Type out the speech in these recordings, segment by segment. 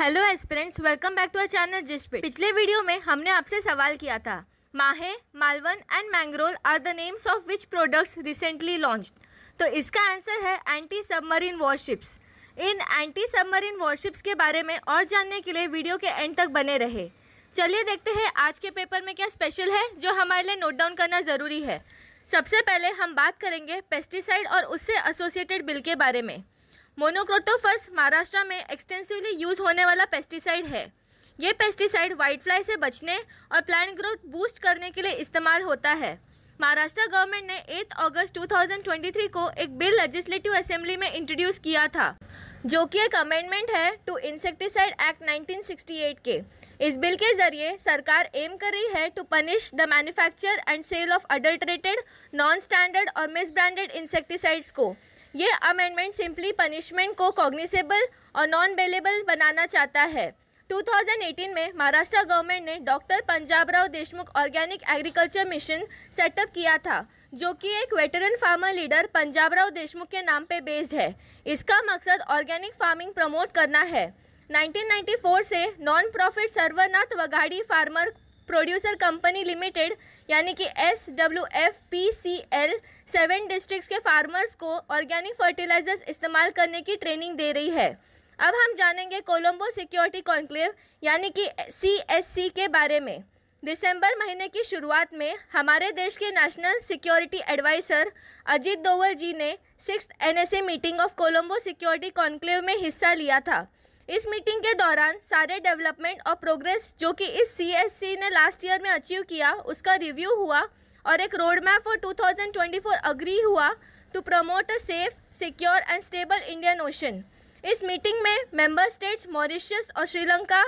Hello aspirants, welcome back to our channel Gistbit. पिछले वीडियो में हमने आपसे सवाल किया था, Mahe, Malvan and Mangrol are the names of which products recently launched. तो इसका आंसर है एंटी सबमरीन वॉरशिप्स। इन एंटी सबमरीन वॉरशिप्स के बारे में और जानने के लिए वीडियो के एंड तक बने रहे। चलिए देखते हैं आज के पेपर में क्या स्पेशल है जो हमारे लिए नोट डाउन करना ज़रूरी है। सबसे पहले हम बात करेंगे पेस्टिसाइड और उससे एसोसिएटेड बिल के बारे में। मोनोक्रोटोफस महाराष्ट्र में एक्सटेंसिवली यूज़ होने वाला पेस्टिसाइड है। ये पेस्टिसाइड वाइट फ्लाई से बचने और प्लांट ग्रोथ बूस्ट करने के लिए इस्तेमाल होता है। महाराष्ट्र गवर्नमेंट ने 8 अगस्त 2023 को एक बिल लेजिस्लेटिव असेंबली में इंट्रोड्यूस किया था, जो कि एक अमेंडमेंट है टू इंसेक्टिसाइड एक्ट 1968 के। इस बिल के जरिए सरकार एम कर रही है to punish the manufacture and sale of adulterated, non standard और मिसब्रांडेड इंसेक्टिसाइड्स को। ये अमेंडमेंट सिंपली पनिशमेंट को कॉग्निसेबल और नॉन बेलेबल बनाना चाहता है। 2018 में महाराष्ट्र गवर्नमेंट ने doctor Panjabrao Deshmukh organic agriculture mission setup किया था, जो कि एक veteran farmer leader Panjabrao Deshmukh के नाम पे बेस्ड है। इसका मकसद ऑर्गेनिक फार्मिंग प्रमोट करना है। 1994 से non profit Sarvanath Vagadi farmer producer company limited यानी कि SWFPCL 7 डिस्ट्रिक्ट्स के फार्मर्स को ऑर्गेनिक फर्टिलाइजर्स इस्तेमाल करने की ट्रेनिंग दे रही है। अब हम जानेंगे कोलंबो सिक्योरिटी कॉन्क्लेव यानी कि CSC के बारे में। दिसंबर महीने की शुरुआत में हमारे देश के national security adviser Ajit Doval ji ने 6th NSA meeting of Colombo security conclave में हिस्सा लिया था। इस मीटिंग के दौरान सारे डेवलपमेंट और प्रोग्रेस जो कि इस CSC ने लास्ट ईयर में अचीव किया, उसका रिव्यू हुआ और एक रोड मैप फॉर 2024 अग्री हुआ to promote a safe, secure and stable Indian ocean. इस मीटिंग में मेंबर स्टेट्स मॉरिशस और श्रीलंका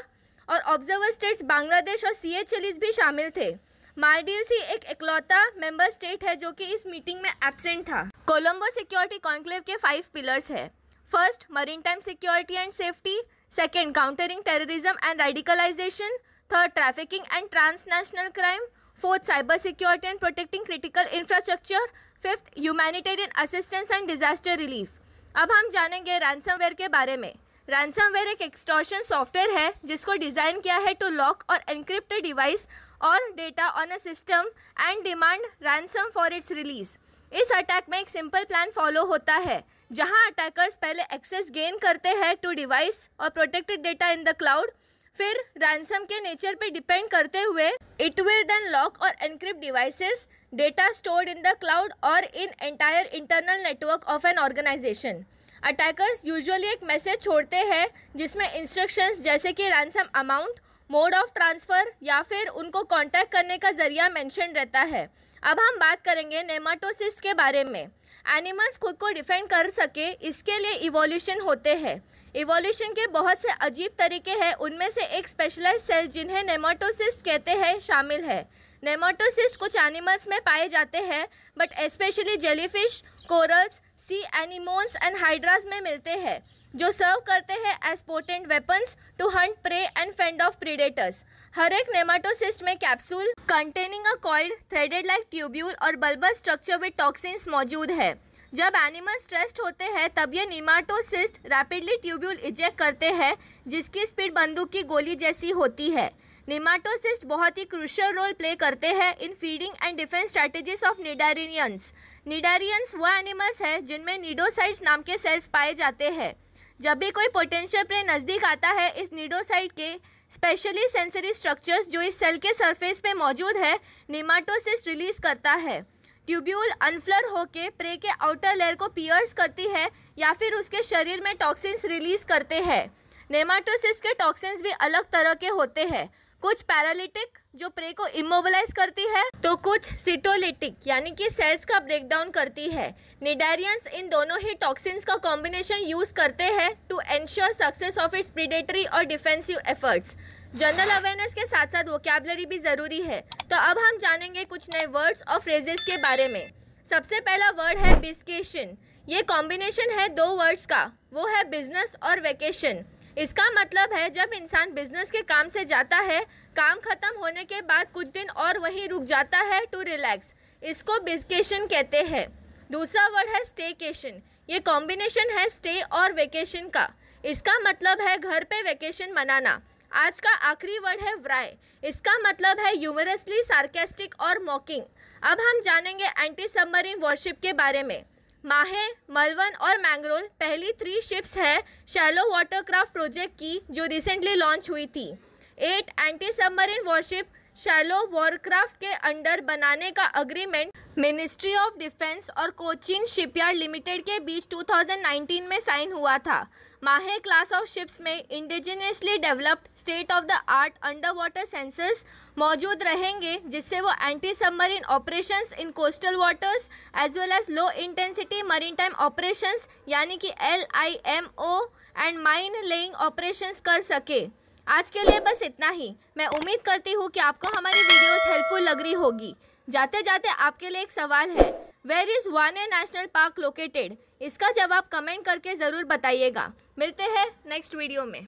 और ऑब्जर्वर स्टेट्स बांग्लादेश और Seychelles भी शामिल थे। मालदीव्स ही एक इकलौता मेंबर स्टेट है जो कि इस मीटिंग में एब्सेंट था। कोलंबो सिक्योरिटी कॉन्क्लेव के 5 पिलर्स है। First, maritime security and safety. Second, countering terrorism and radicalisation. Third, trafficking and transnational crime. Fourth, cyber security and protecting critical infrastructure. Fifth, humanitarian assistance and disaster relief. अब हम जानेंगे ransomware के बारे में। Ransomware एक extortion software है जिसको design किया है टू लॉक और एनक्रिप्ट डिवाइस और data on a system and demand ransom for its release. इस अटैक में एक सिंपल प्लान फॉलो होता है, जहां अटैकर्स पहले एक्सेस गेन करते हैं टू डिवाइस और protected data in the cloud. फिर रैंसम के नेचर पे डिपेंड करते हुए इट विल देन लॉक और encrypt devices, data stored in the cloud और in entire internal network of an organisation. Attackers usually एक मैसेज छोड़ते हैं जिसमें इंस्ट्रक्शंस जैसे कि ransom amount, mode of transfer या फिर उनको कॉन्टैक्ट करने का जरिया मेंशन रहता है। अब हम बात करेंगे नेमाटोसिस्ट के बारे में। एनिमल्स खुद को डिफेंड कर सके इसके लिए इवोल्यूशन होते हैं। इवोल्यूशन के बहुत से अजीब तरीके हैं, उनमें से एक स्पेशलाइज्ड सेल जिन्हें नेमाटोसिस्ट कहते हैं शामिल है। नेमाटोसिस्ट कुछ एनिमल्स में पाए जाते हैं but specially jellyfish, corals, sea anemones and hydras में मिलते हैं, जो सर्व करते हैं as potent weapons to hunt prey and fend off predators. हर एक नेमाटोसिस्ट में capsule containing a coiled threaded like tubule और बल्बस स्ट्रक्चर विद टॉक्सिन्स मौजूद है। जब एनिमल स्ट्रेस्ड होते हैं तब ये नेमाटोसिस्ट रैपिडली ट्यूब्यूल इजेक्ट करते हैं, जिसकी स्पीड बंदूक की गोली जैसी होती है। नेमाटोसिस्ट बहुत ही क्रूशियल रोल प्ले करते हैं in feeding and defence strategies of cnidarians. Cnidarians वो एनिमल्स हैं जिनमें निडोसाइट्स नाम के सेल्स पाए जाते हैं। जब भी कोई पोटेंशियल प्रे नज़दीक आता है, इस निडोसाइट के स्पेशली सेंसरी स्ट्रक्चर्स जो इस सेल के सरफेस पे मौजूद है नेमाटोसिस्ट रिलीज करता है। ट्यूब्यूल अनफ्लर होके प्रे के आउटर लेयर को पियर्स करती है या फिर उसके शरीर में टॉक्सिन्स रिलीज करते हैं। नेमाटोसिस्ट के टॉक्सिन्स भी अलग तरह के होते हैं, कुछ पैरालिटिक जो प्रे को इमोबलाइज करती है, तो कुछ सिटोलिटिक यानी कि सेल्स का ब्रेकडाउन करती है। निडारियंस इन दोनों ही टॉक्सिन्स का कॉम्बिनेशन यूज करते हैं to ensure success of its predatory और डिफेंसिव एफर्ट्स। जनरल अवेयरनेस के साथ साथ वोकैबुलरी भी ज़रूरी है। तो अब हम जानेंगे कुछ नए वर्ड्स और फ्रेजेस के बारे में। सबसे पहला वर्ड है बिस्केशन। ये कॉम्बिनेशन है 2 वर्ड्स का, वो है बिजनेस और वेकेशन। इसका मतलब है जब इंसान बिजनेस के काम से जाता है, काम खत्म होने के बाद कुछ दिन और वहीं रुक जाता है टू रिलैक्स, इसको बिकेकेशन कहते हैं। दूसरा वर्ड है स्टेकेशन। ये कॉम्बिनेशन है स्टे और वेकेशन का। इसका मतलब है घर पे वेकेशन मनाना। आज का आखिरी वर्ड है व्राय, इसका मतलब है ह्यूमरसली, सार्केस्टिक और मॉकिंग। अब हम जानेंगे एंटी सबमरीन वॉरशिप के बारे में। माहे, मलवन और मैंग्रोल पहली 3 शिप्स है शैलो वाटरक्राफ्ट प्रोजेक्ट की जो रिसेंटली लॉन्च हुई थी। 8 anti submarine warship shallow Warcraft के अंडर बनाने का अग्रीमेंट मिनिस्ट्री ऑफ डिफेंस और कोचीन शिपयार्ड लिमिटेड के बीच 2019 में साइन हुआ था। माहे क्लास ऑफ शिप्स में indigenously developed state of the art underwater sensors मौजूद रहेंगे, जिससे वो anti submarine operations in coastal waters as well as low intensity maritime operations यानी कि LIMO and mine laying operations कर सके। आज के लिए बस इतना ही। मैं उम्मीद करती हूँ कि आपको हमारी वीडियोस हेल्पफुल लग रही होगी। जाते जाते आपके लिए एक सवाल है, वेयर इज़ वाने नेशनल पार्क लोकेटेड? इसका जवाब कमेंट करके ज़रूर बताइएगा। मिलते हैं नेक्स्ट वीडियो में।